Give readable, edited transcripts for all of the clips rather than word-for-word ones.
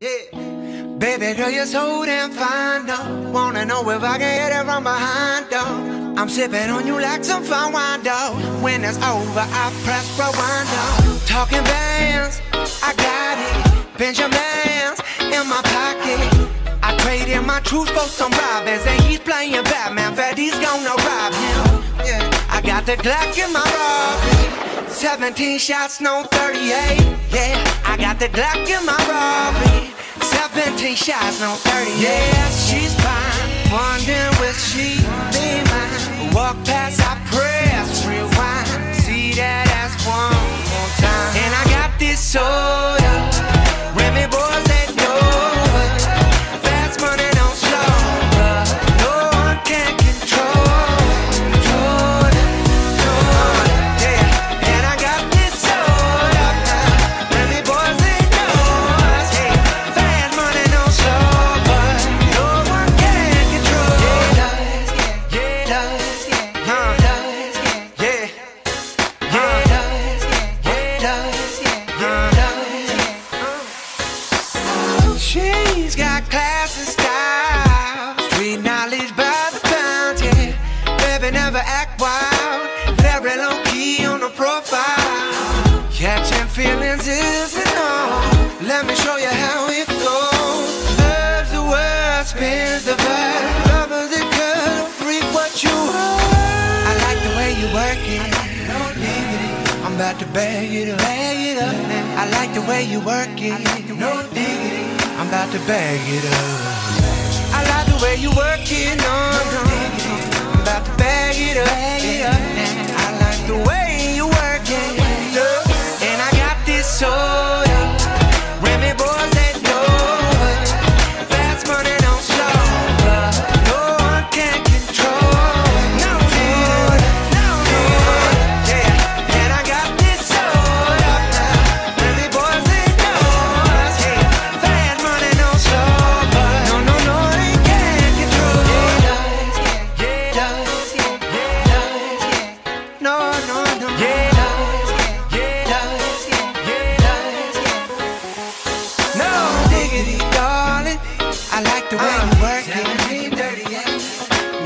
Yeah. Baby girl, you're so damn fine, though. Wanna know if I can hit it from behind, though. I'm sipping on you like some fine wine, though. When it's over, I press rewind, though. Talking bands, I got it. Benjamins in my pocket. I traded my truth for some robins, and he's playing Batman. Fatty's gonna rob him. Yeah. I got the Glock in my robbery. 17 shots, no 38. Yeah, I got the Glock in my robbery. 17 shots, no 38. Yeah, she's fine. Wondering will she be mine? Walk past, I press rewind. See that ass one more time. And I got this soda. Remy boys that know it. Fast money don't slow up. No one can control it. Yeah, and I got this soda. Remy boys that know us. Hey, fast money don't slow up. No one can control it. Yeah, yeah, yeah, yeah, yeah, yeah, yeah. She's got class and style, street knowledge by the pound, yeah. Baby never act wild, very low key on the profile. Catching feelings isn't all. Let me show you how it goes. Love's the word, spins the vibe. Love is a girl, freak what you are. I like the way you work it. I'm about to bag it up. I like the way you work it. No diggity. I'm about to bag it up. I like the way you working on. I'm about to bag it up. I like the way you working. And I got this soda. Remy boys that know it. Fast money don't slow up. No one can control. No one, no one. Yeah, and I got this soda. Remy boys that know us. Hey. I like the way you work it. 1738.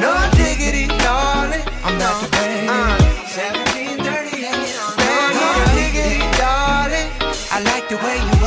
No diggity, darling. I'm not the baby. 1738. No diggity, darling. I like the way you